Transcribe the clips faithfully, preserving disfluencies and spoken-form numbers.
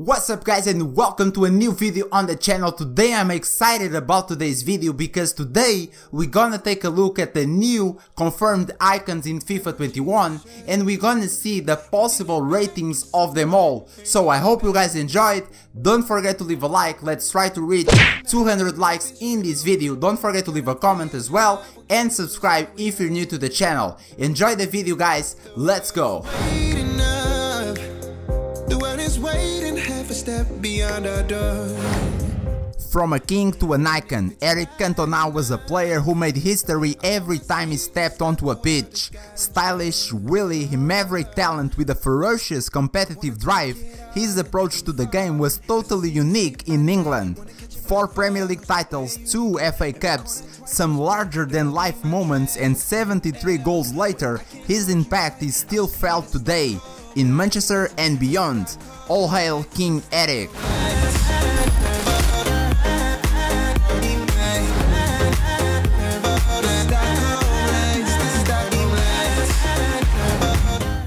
What's up guys and welcome to a new video on the channel. Today I'm excited about today's video because today we're gonna take a look at the new confirmed icons in FIFA twenty-one and we're gonna see the possible ratings of them all. So I hope you guys enjoyed. Don't forget to leave a like, let's try to reach two hundred likes in this video. Don't forget to leave a comment as well and subscribe if you're new to the channel. Enjoy the video guys, let's go! Beyond our door. From a king to an icon, Eric Cantona was a player who made history every time he stepped onto a pitch. Stylish, willy, maverick talent with a ferocious competitive drive, his approach to the game was totally unique in England. Four Premier League titles, two F A Cups, some larger-than-life moments and seventy-three goals later, his impact is still felt today, in Manchester and beyond. All hail King Eric!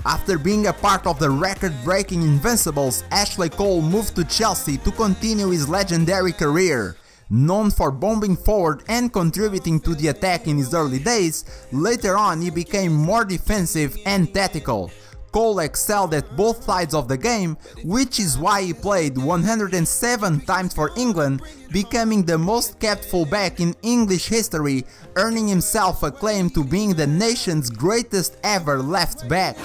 After being a part of the record-breaking Invincibles, Ashley Cole moved to Chelsea to continue his legendary career. Known for bombing forward and contributing to the attack in his early days, later on he became more defensive and tactical. Cole excelled at both sides of the game, which is why he played one hundred seven times for England, becoming the most capped fullback in English history, earning himself a claim to being the nation's greatest ever left back.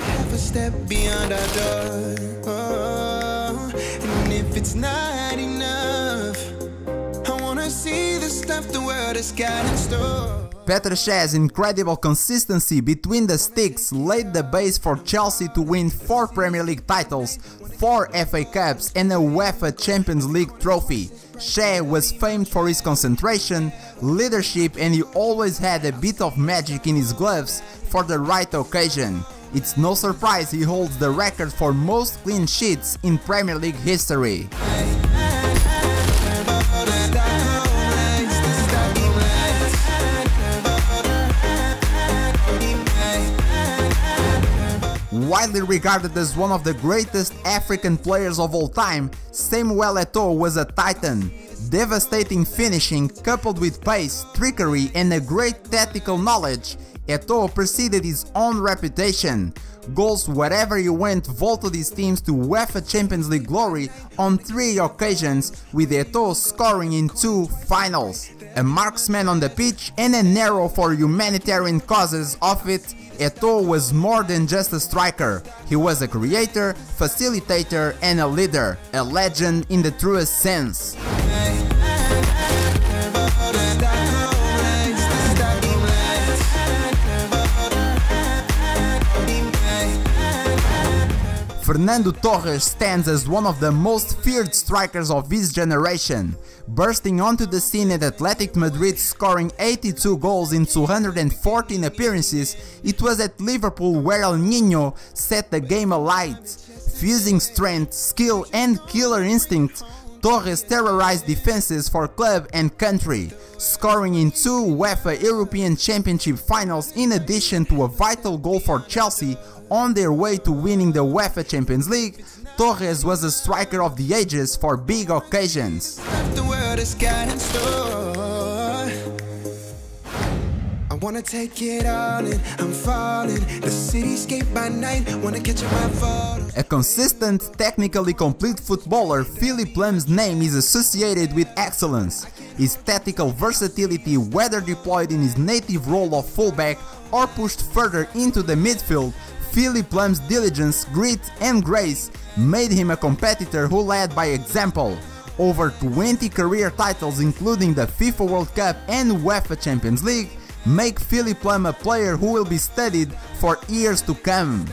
Petr Cech's incredible consistency between the sticks laid the base for Chelsea to win four Premier League titles, four F A Cups and a UEFA Champions League trophy. Cech was famed for his concentration, leadership and he always had a bit of magic in his gloves for the right occasion. It's no surprise he holds the record for most clean sheets in Premier League history. Widely regarded as one of the greatest African players of all time, Samuel Eto'o was a titan. Devastating finishing coupled with pace, trickery and a great tactical knowledge, Eto'o preceded his own reputation. Goals wherever he went vaulted his teams to UEFA Champions League glory on three occasions, with Eto'o scoring in two finals. A marksman on the pitch and an arrow for humanitarian causes of it, Eto'o was more than just a striker. He was a creator, facilitator and a leader, a legend in the truest sense. Fernando Torres stands as one of the most feared strikers of his generation, bursting onto the scene at Athletic Madrid scoring eighty-two goals in two hundred fourteen appearances. It was at Liverpool where El Niño set the game alight. Fusing strength, skill and killer instinct, Torres terrorized defenses for club and country, scoring in two UEFA European Championship finals in addition to a vital goal for Chelsea on their way to winning the UEFA Champions League. Torres was a striker of the ages for big occasions. I wanna take it all in, I'm falling, the cityscape by night, wanna catch up my photo. A consistent, technically complete footballer, Philipp Lahm's name is associated with excellence. His tactical versatility, whether deployed in his native role of fullback or pushed further into the midfield, Philipp Lahm's diligence, grit and grace made him a competitor who led by example. Over twenty career titles including the FIFA World Cup and UEFA Champions League make Philipp Lahm a player who will be studied for years to come.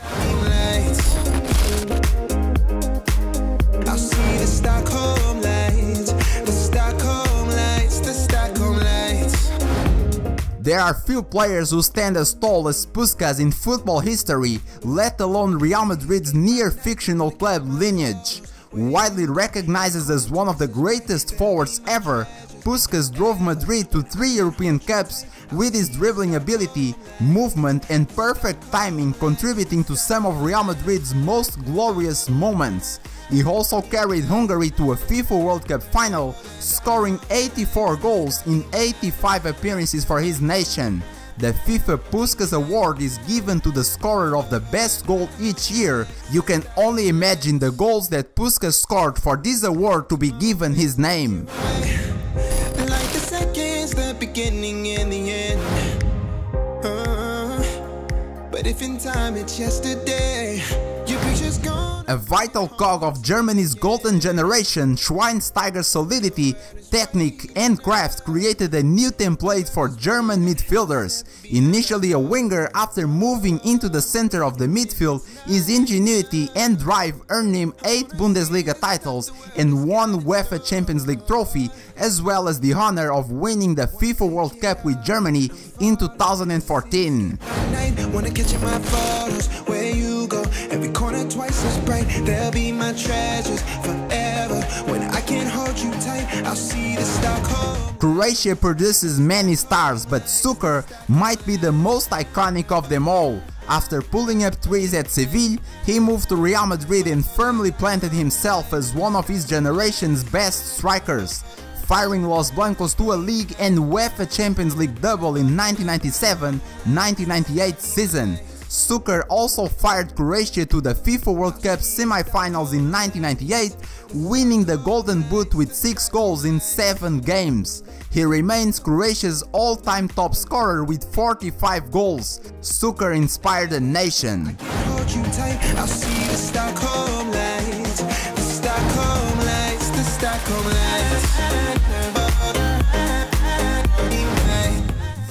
There are few players who stand as tall as Puskas in football history, let alone Real Madrid's near-fictional club lineage. Widely recognized as one of the greatest forwards ever, Puskas drove Madrid to three European Cups, with his dribbling ability, movement and perfect timing contributing to some of Real Madrid's most glorious moments. He also carried Hungary to a FIFA World Cup final, scoring eighty-four goals in eighty-five appearances for his nation. The FIFA Puskas Award is given to the scorer of the best goal each year. You can only imagine the goals that Puskas scored for this award to be given his name. Like the seconds, the beginning and the end. Uh, but if in time it's yesterday, you could just go. A vital cog of Germany's golden generation, Schweinsteiger's solidity, technique and craft created a new template for German midfielders. Initially a winger, after moving into the center of the midfield, his ingenuity and drive earned him eight Bundesliga titles and one UEFA Champions League trophy, as well as the honor of winning the FIFA World Cup with Germany in two thousand fourteen. They'll be my treasures forever. When I can't hold you tight, I'll see the Stockholm. Croatia produces many stars, but Šuker might be the most iconic of them all. After pulling up trees at Seville, he moved to Real Madrid and firmly planted himself as one of his generation's best strikers, firing Los Blancos to a league and UEFA Champions League double in nineteen ninety-seven nineteen ninety-eight season. Šuker also fired Croatia to the FIFA World Cup semi-finals in nineteen ninety-eight, winning the Golden Boot with six goals in seven games. He remains Croatia's all-time top scorer with forty-five goals. Šuker inspired a nation.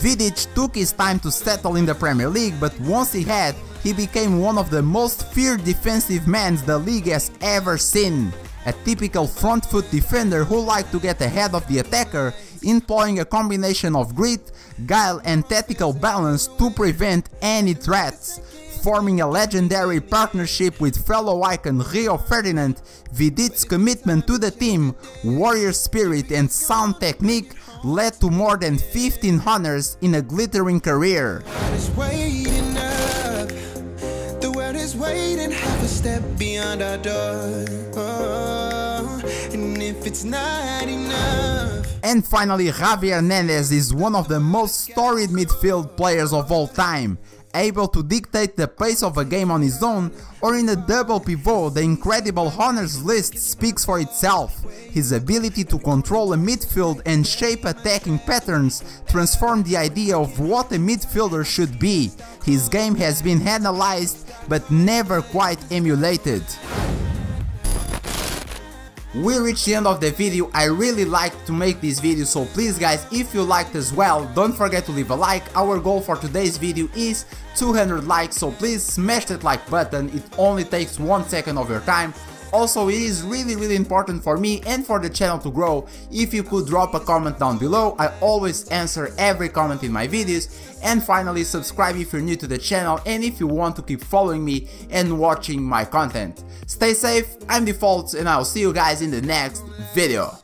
Vidic took his time to settle in the Premier League, but once he had, he became one of the most feared defensive men the league has ever seen. A typical front-foot defender who liked to get ahead of the attacker, employing a combination of grit, guile and tactical balance to prevent any threats. Forming a legendary partnership with fellow icon Rio Ferdinand, Vidic's commitment to the team, warrior spirit and sound technique led to more than fifteen honors in a glittering career. And finally, Xavi Hernandez is one of the most storied midfield players of all time. Able to dictate the pace of a game on his own or in a double pivot, the incredible honors list speaks for itself. His ability to control a midfield and shape attacking patterns transformed the idea of what a midfielder should be. His game has been analyzed but never quite emulated. We reached the end of the video. I really like to make this video, so please guys, if you liked as well, don't forget to leave a like. Our goal for today's video is two hundred likes, so please smash that like button. It only takes one second of your time. Also, it is really really important for me and for the channel to grow if you could drop a comment down below. I always answer every comment in my videos. And finally, subscribe if you're new to the channel and if you want to keep following me and watching my content. Stay safe, I'm Defaltz and I'll see you guys in the next video.